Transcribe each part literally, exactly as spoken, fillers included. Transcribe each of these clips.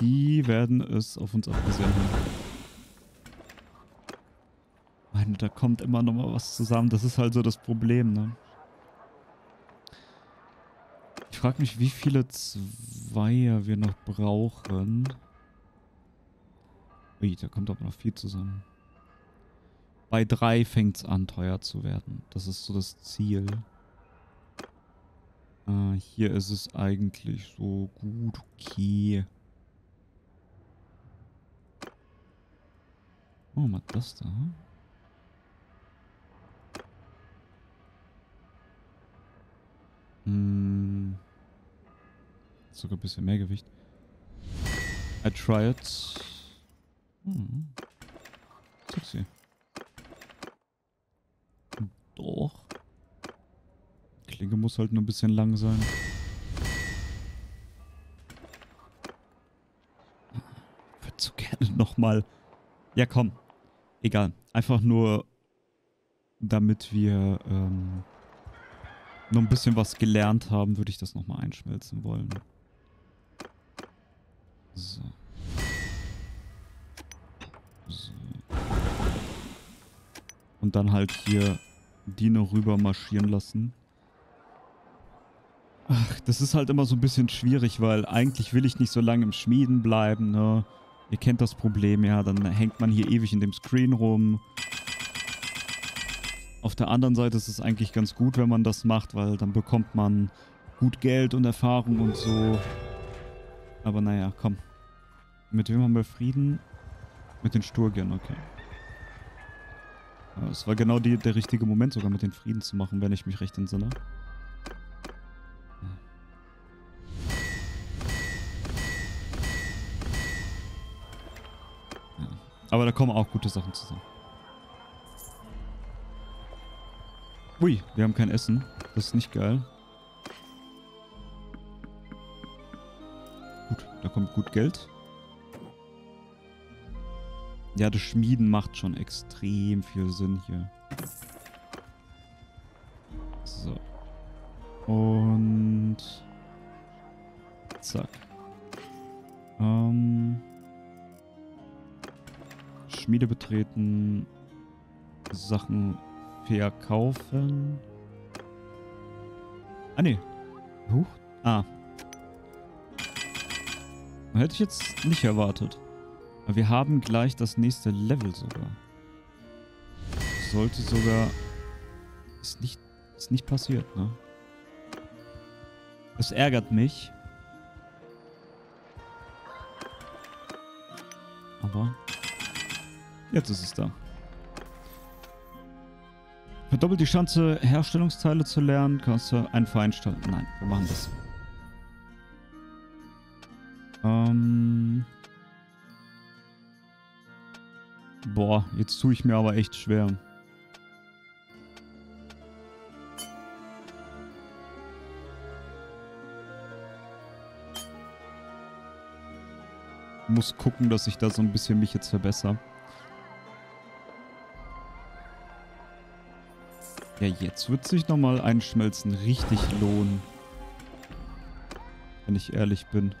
Die werden es auf uns abgesehen haben. Meine, da kommt immer noch mal was zusammen. Das ist halt so das Problem, ne? Ich frage mich, wie viele Zweier wir noch brauchen. Ui, da kommt aber noch viel zusammen. Bei drei fängt es an, teuer zu werden. Das ist so das Ziel. Äh, hier ist es eigentlich so gut okay. Oh, mal das da. Hm. Sogar ein bisschen mehr Gewicht. I try it. Hm. Sexy. Doch. Die Klinge muss halt nur ein bisschen lang sein. Ich würde so gerne nochmal. Ja, komm. Egal. Einfach nur, damit wir ähm, noch ein bisschen was gelernt haben, würde ich das nochmal einschmelzen wollen. So. So. Und dann halt hier die noch rüber marschieren lassen. Ach, das ist halt immer so ein bisschen schwierig, weil eigentlich will ich nicht so lange im Schmieden bleiben, ne? Ihr kennt das Problem, ja. Dann hängt man hier ewig in dem Screen rum. Auf der anderen Seite ist es eigentlich ganz gut, wenn man das macht, weil dann bekommt man gut Geld und Erfahrung und so. Aber naja, komm. Mit wem haben wir Frieden? Mit den Sturgien, okay. Es war genau die, der richtige Moment, sogar mit den Frieden zu machen, wenn ich mich recht entsinne. Ja. Aber da kommen auch gute Sachen zusammen. Ui, wir haben kein Essen. Das ist nicht geil. Gut, da kommt gut Geld. Ja, das Schmieden macht schon extrem viel Sinn hier. So. Und zack. Ähm. Schmiede betreten. Sachen verkaufen. Ah, ne. Huch. Ah. Hätte ich jetzt nicht erwartet. Wir haben gleich das nächste Level sogar. Sollte sogar... Ist nicht, ist nicht passiert, ne? Es ärgert mich. Aber... Jetzt ist es da. Verdoppelt die Chance, Herstellungsteile zu lernen. Kannst du einen Verein starten? Nein, wir machen das. Ähm... Boah, jetzt tue ich mir aber echt schwer. Muss gucken, dass ich da so ein bisschen mich jetzt verbessere. Ja, jetzt wird sich nochmal einschmelzen richtig lohnen. Wenn ich ehrlich bin.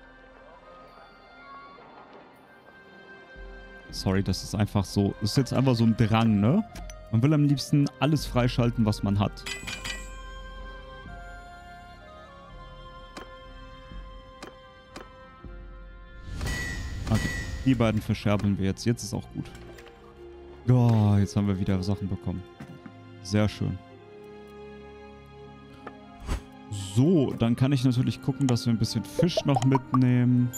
Sorry, das ist einfach so. Das ist jetzt einfach so ein Drang, ne? Man will am liebsten alles freischalten, was man hat. Okay, die beiden verscherbeln wir jetzt. Jetzt ist auch gut. Oh, jetzt haben wir wieder Sachen bekommen. Sehr schön. So, dann kann ich natürlich gucken, dass wir ein bisschen Fisch noch mitnehmen.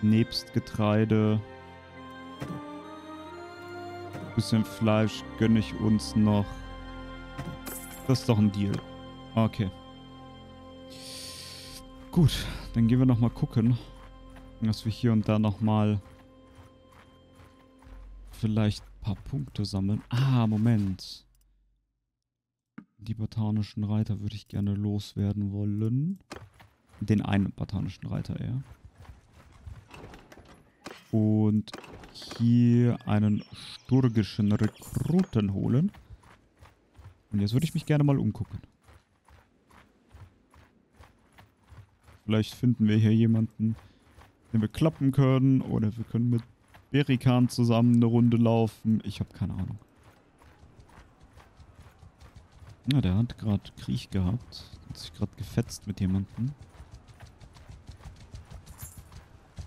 Nebst Getreide. Bisschen Fleisch gönne ich uns noch. Das ist doch ein Deal. Okay. Gut, dann gehen wir nochmal gucken, dass wir hier und da nochmal vielleicht ein paar Punkte sammeln. Ah, Moment. Die botanischen Reiter würde ich gerne loswerden wollen. Den einen botanischen Reiter eher. Und hier einen sturgischen Rekruten holen. Und jetzt würde ich mich gerne mal umgucken. Vielleicht finden wir hier jemanden, den wir kloppen können. Oder wir können mit Berikan zusammen eine Runde laufen. Ich habe keine Ahnung. Na, der hat gerade Krieg gehabt. Hat sich gerade gefetzt mit jemandem.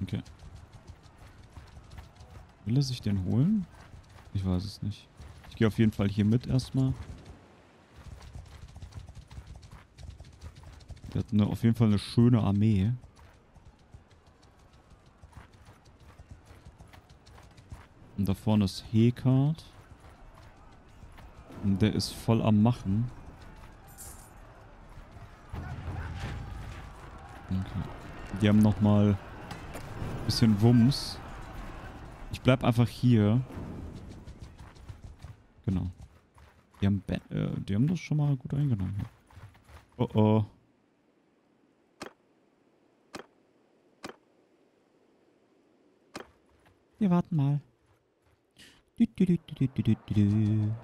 Okay. Will er sich den holen? Ich weiß es nicht. Ich gehe auf jeden Fall hier mit erstmal. Der hat eine, auf jeden Fall eine schöne Armee. Und da vorne ist Hecard. Und der ist voll am Machen. Okay. Die haben nochmal ein bisschen Wumms. Ich bleib einfach hier. Genau. Die haben, Be äh, die haben das schon mal gut eingenommen. Oh oh. Wir warten mal. Du, du, du, du, du, du, du.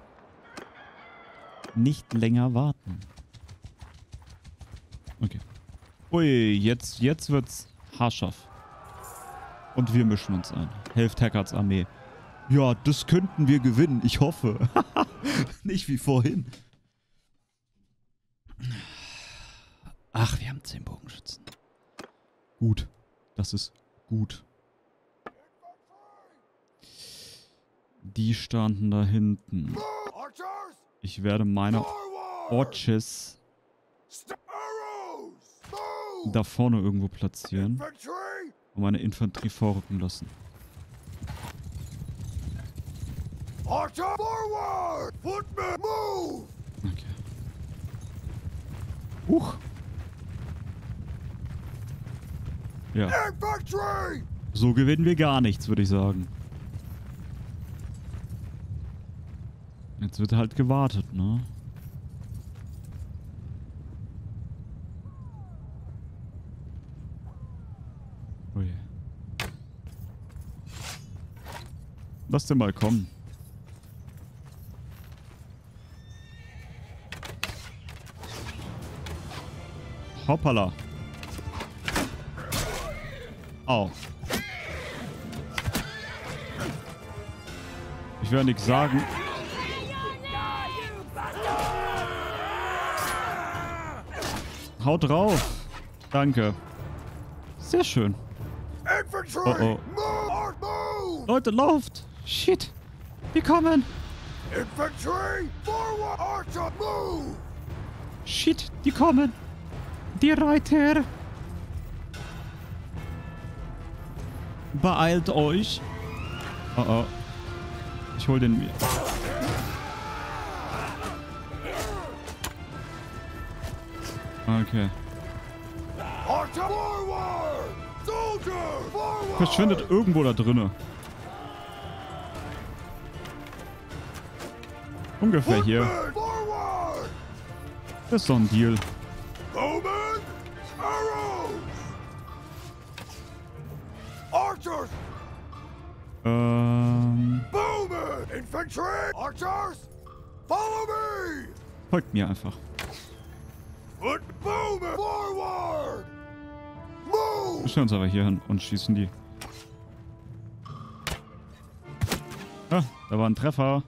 Nicht länger warten. Okay. Ui, jetzt, jetzt wird's haarscharf. Und wir mischen uns ein. Helft Heckards Armee. Ja, das könnten wir gewinnen. Ich hoffe. Nicht wie vorhin. Ach, wir haben zehn Bogenschützen. Gut. Das ist gut. Die standen da hinten. Ich werde meine Orches da vorne irgendwo platzieren. Und meine Infanterie vorrücken lassen. Okay. Huch. Ja. So gewinnen wir gar nichts, würde ich sagen. Jetzt wird halt gewartet, ne? Oh je. Lass den mal kommen. Hoppala. Au. Ich werde nichts sagen. Haut drauf. Danke. Sehr schön. Oh oh. Leute, lauft. Shit. Wir kommen. Shit, die kommen. Die Reiter. Beeilt euch. Oh oh. Ich hol den mir. Okay. Verschwindet irgendwo da drinne. Ungefähr hier. Das ist doch ein Deal. Ähm. Folgt mir einfach. Wir stellen uns aber hier hin und schießen die. Ah, da war ein Treffer.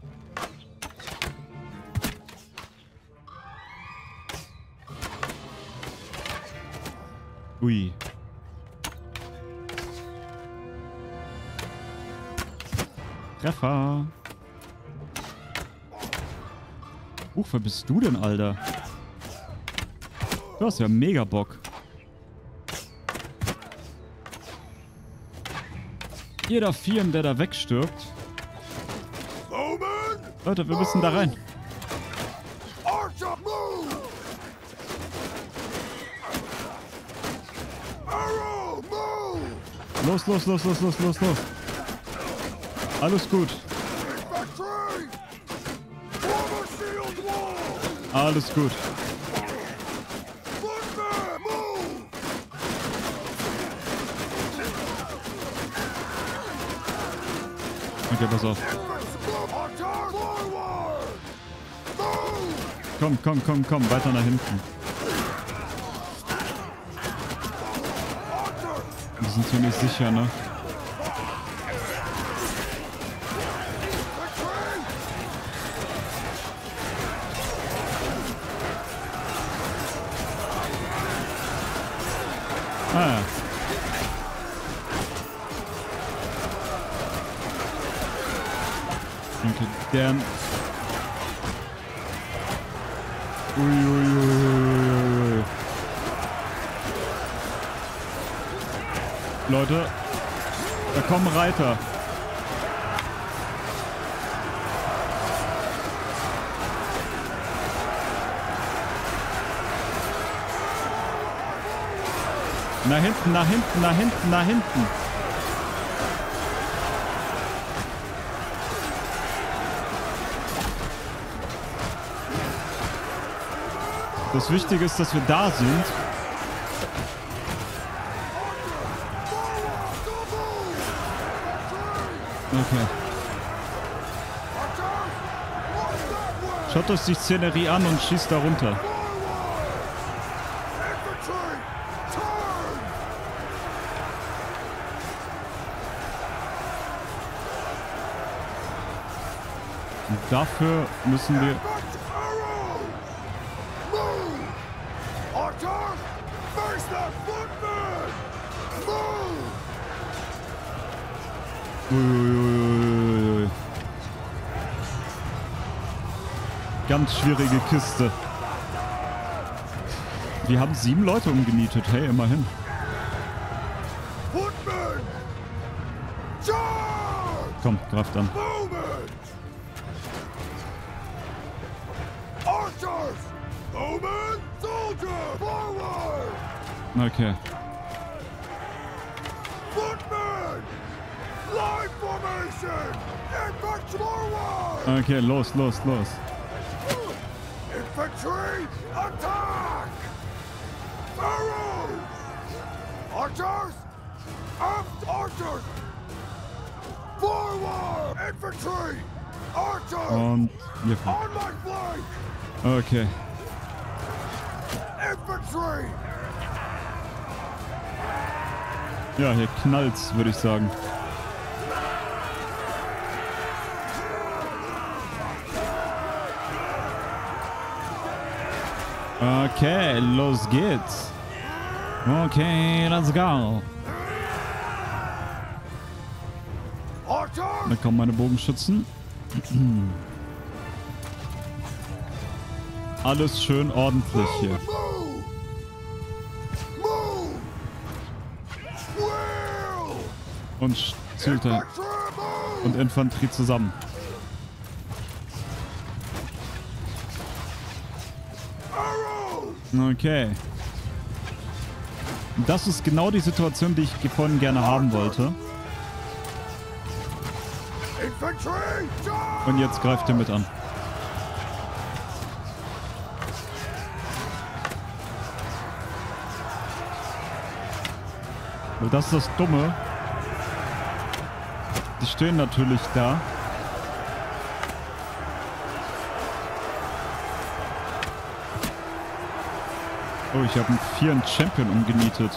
Ui. Treffer. Huch, wer bist du denn, Alter? Du hast ja mega Bock. Jeder Firm, der da wegstirbt. Leute, wir müssen da rein. Los, los, los, los, los, los, los. Alles gut. Alles gut. Okay, pass auf. Komm, komm, komm, komm, weiter nach hinten. sind ziemlich sicher, ne? Ah. Danke, gern. Uiuiuiuiui. Leute, da kommen Reiter. Nach hinten, nach hinten, nach hinten, nach hinten. Das Wichtige ist, dass wir da sind. Okay. Schaut euch die Szenerie an und schießt da runter. Und dafür müssen wir... Uiuiuiui. Ganz schwierige Kiste. Wir haben sieben Leute umgenietet. Hey, immerhin. Komm, greif dann. Okay. Okay, los, los, los. Infantry, attack! Arrows! Archers! Armed archers! Forward! Infantry! Archers! Und wir fahren. Okay. Infantry! Ja, hier knallt's, würde ich sagen. Okay, los geht's. Okay, let's go. Da kommen meine Bogenschützen. Alles schön ordentlich hier. Und Zülte und Infanterie zusammen. Okay. Das ist genau die Situation, die ich vorhin gerne haben wollte. Und jetzt greift ihr mit an. Das ist das Dumme. Die stehen natürlich da. Oh, ich habe einen vierten Champion umgenietet.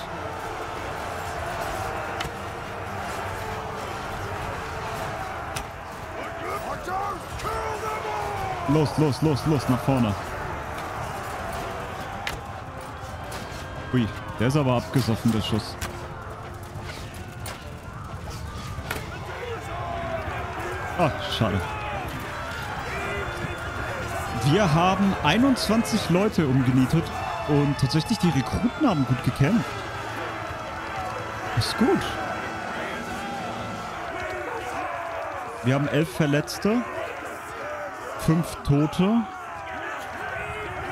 Los, los, los, los, nach vorne. Ui, der ist aber abgesoffen, der Schuss. Ach, schade. Wir haben einundzwanzig Leute umgenietet. Und tatsächlich, die Rekruten haben gut gekämpft. Ist gut. Wir haben elf Verletzte. fünf Tote.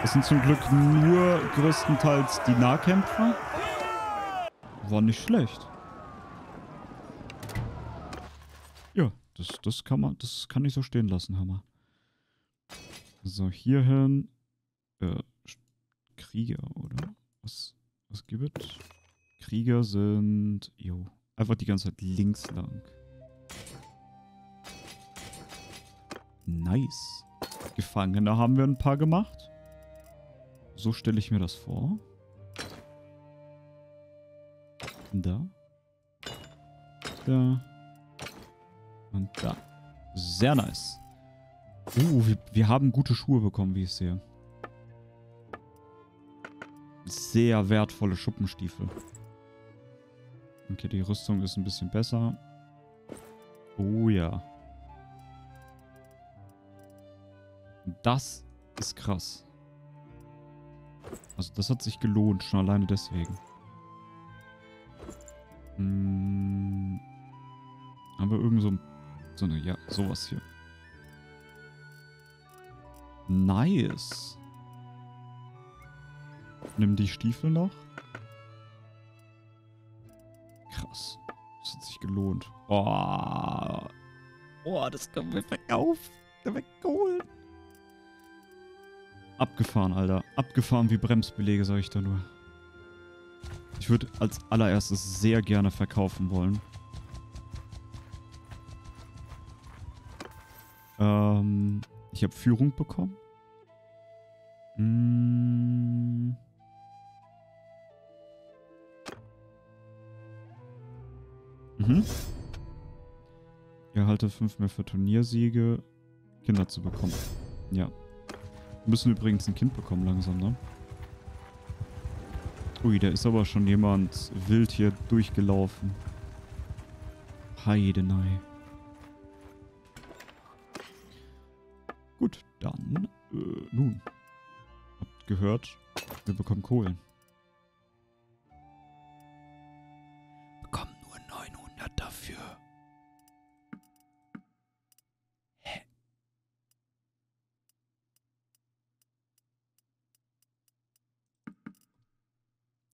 Das sind zum Glück nur größtenteils die Nahkämpfer. War nicht schlecht. Ja, das, das kann man, das kann ich so stehen lassen, Hammer. So, hierhin. Äh. Krieger, oder? Was, was gibt es? Krieger sind... Jo. Einfach die ganze Zeit links lang. Nice. Gefangene haben wir ein paar gemacht. So stelle ich mir das vor. Da. da. Und da. Sehr nice. Uh, wir, wir haben gute Schuhe bekommen, wie ich sehe. Sehr wertvolle Schuppenstiefel. Okay, die Rüstung ist ein bisschen besser. Oh ja. Das ist krass. Also das hat sich gelohnt, schon alleine deswegen. Hm. Haben wir irgend so, so eine, ja, sowas hier. Nice. Nimm die Stiefel noch. Krass. Das hat sich gelohnt. Oh, oh das können wir verkaufen. Wegholen. Abgefahren, Alter. Abgefahren wie Bremsbeläge, sage ich da nur. Ich würde als allererstes sehr gerne verkaufen wollen. Ähm, ich habe Führung bekommen. Hm. Mhm. Ihr haltet fünf mehr für Turniersiege. Kinder zu bekommen. Ja. Wir müssen übrigens ein Kind bekommen langsam, ne? Ui, da ist aber schon jemand wild hier durchgelaufen. Heidenei. Gut, dann. Äh, nun. Habt gehört, wir bekommen Kohlen. Bekommen nur neunhundert dafür.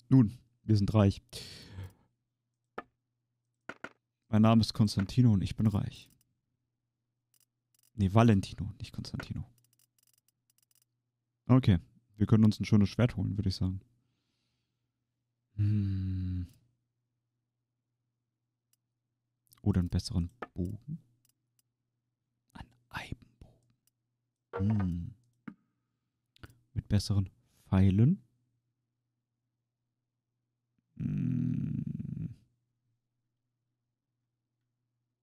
Nun, wir sind reich. Mein Name ist Konstantino und ich bin reich. Nee, Valentino, nicht Konstantino. Okay, wir können uns ein schönes Schwert holen, würde ich sagen. Hm. Oder einen besseren Bogen. Ein Eibenbogen. Hm. Mit besseren Pfeilen. Mhm,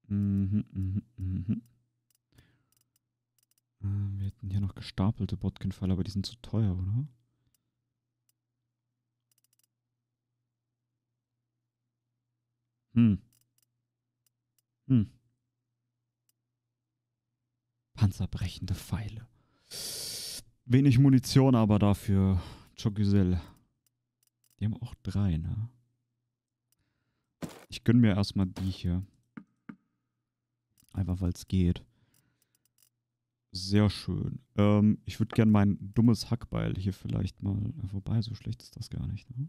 mhm, mhm, mhm. Äh, wir hätten hier noch gestapelte Bodkin-Pfeile, aber die sind zu teuer, oder? Hm. Hm. Panzerbrechende Pfeile. Wenig Munition aber dafür. Chogiselle. Die haben auch drei, ne? Ich gönne mir erstmal die hier. Einfach weil es geht. Sehr schön. Ähm, ich würde gern mein dummes Hackbeil hier vielleicht mal vorbei. So schlecht ist das gar nicht, ne?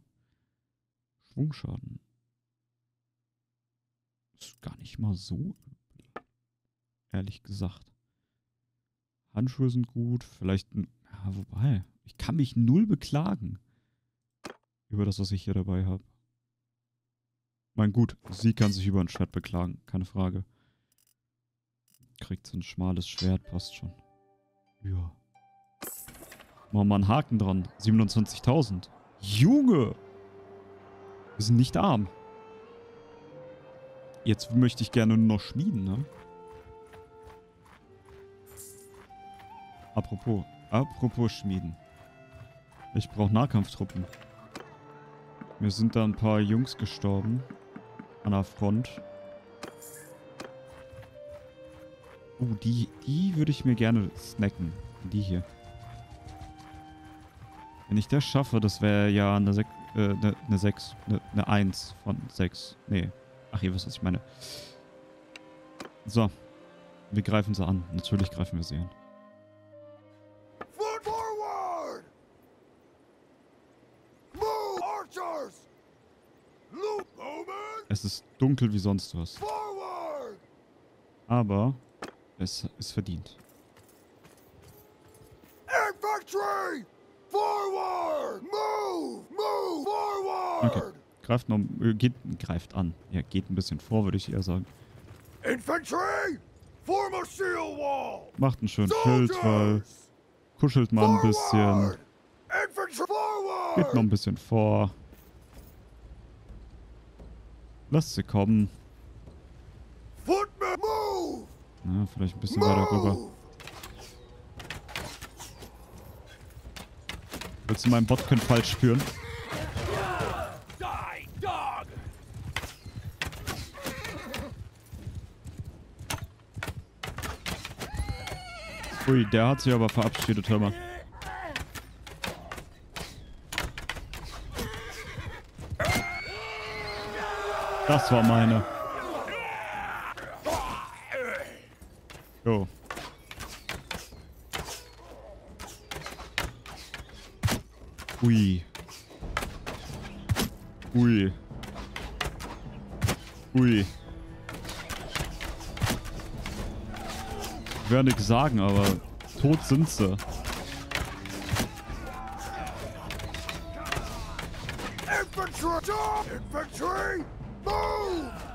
Schwungschaden. Ist gar nicht mal so übel. Ehrlich gesagt. Handschuhe sind gut. Vielleicht ein. Ja, wobei. Ich kann mich null beklagen. Über das, was ich hier dabei habe. Mein gut, sie kann sich über ein Schwert beklagen, keine Frage. Kriegt so ein schmales Schwert, passt schon. Ja. Machen wir einen Haken dran. siebenundzwanzigtausend. Junge! Wir sind nicht arm. Jetzt möchte ich gerne nur noch schmieden, ne? Apropos. Apropos schmieden. Ich brauche Nahkampftruppen. Mir sind da ein paar Jungs gestorben. An der Front. Oh, die, die würde ich mir gerne snacken. Die hier. Wenn ich das schaffe, das wäre ja eine sechs, äh, eine, eine sechs, eine, eine eins von sechs. Nee. Ach, ihr wisst, was ich meine. So. Wir greifen sie an. Natürlich greifen wir sie an. Es ist dunkel wie sonst was. Aber es ist verdient. Okay. Greift noch, äh, geht, greift an. Ja, geht ein bisschen vor, würde ich eher sagen. Macht einen schönen Schild, weil kuschelt mal ein bisschen. Geht noch ein bisschen vor. Lasst sie kommen. Ja, vielleicht ein bisschen weiter rüber. Willst du meinen Bodkin falsch spüren? Ui, der hat sich aber verabschiedet, hör mal. Das war meine. Jo. Ui. Ui. Ui. Ich werde nichts sagen, aber tot sind sie. Infantry! Infantry! Move!